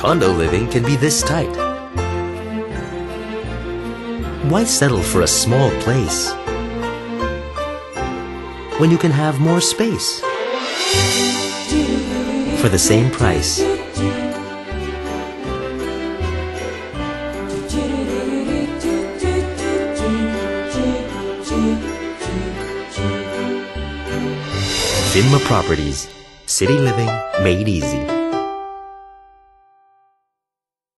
Condo living can be this tight. Why settle for a small place when you can have more space for the same price? PHINMA Properties. City living made easy.